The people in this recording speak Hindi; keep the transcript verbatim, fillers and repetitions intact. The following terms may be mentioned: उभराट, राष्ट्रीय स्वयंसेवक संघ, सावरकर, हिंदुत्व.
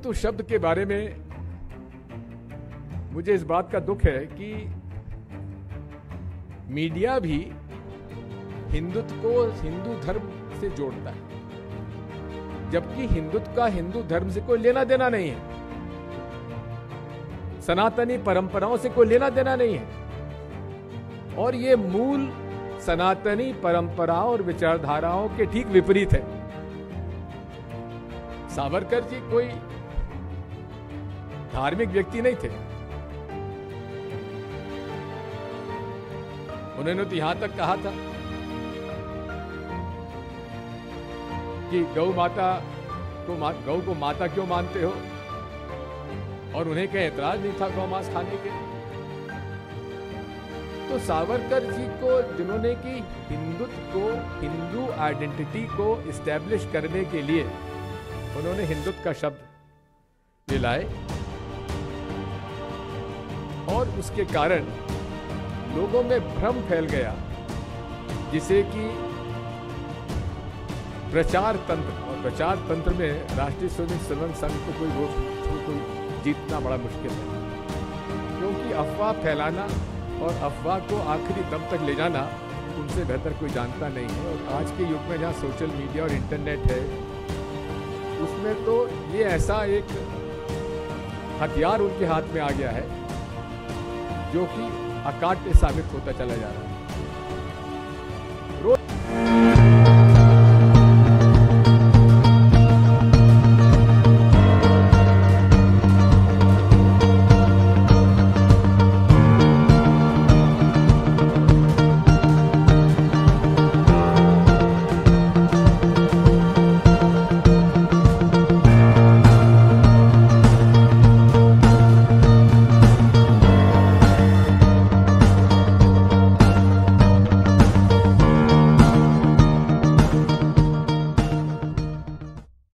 तो शब्द के बारे में मुझे इस बात का दुख है कि मीडिया भी हिंदुत्व को हिंदू धर्म से जोड़ता है, जबकि हिंदुत्व का हिंदू धर्म से कोई लेना देना नहीं है, सनातनी परंपराओं से कोई लेना देना नहीं है, और ये मूल सनातनी परंपराओं और विचारधाराओं के ठीक विपरीत है। सावरकर जी कोई धार्मिक व्यक्ति नहीं थे, उन्होंने तो यहां तक कहा था कि गौ माता को मा, गौ को माता क्यों मानते हो, और उन्हें क्या एतराज नहीं था गौ मांस खाने के। तो सावरकर जी को, जिन्होंने कि हिंदुत्व को, हिंदू आइडेंटिटी को इस्टेब्लिश करने के लिए उन्होंने हिंदुत्व का शब्द लाए, और उसके कारण लोगों में भ्रम फैल गया, जिसे कि प्रचार तंत्र, और प्रचार तंत्र में राष्ट्रीय स्वयंसेवक संघ को कोई रोक कोई जीतना बड़ा मुश्किल है, क्योंकि अफवाह फैलाना और अफवाह को आखिरी दम तक ले जाना उनसे बेहतर कोई जानता नहीं है। और आज के युग में जहाँ सोशल मीडिया और इंटरनेट है, उसमें तो ये ऐसा एक हथियार उनके हाथ में आ गया है जो कि अकाट्य साबित होता चला जा रहा है। रोज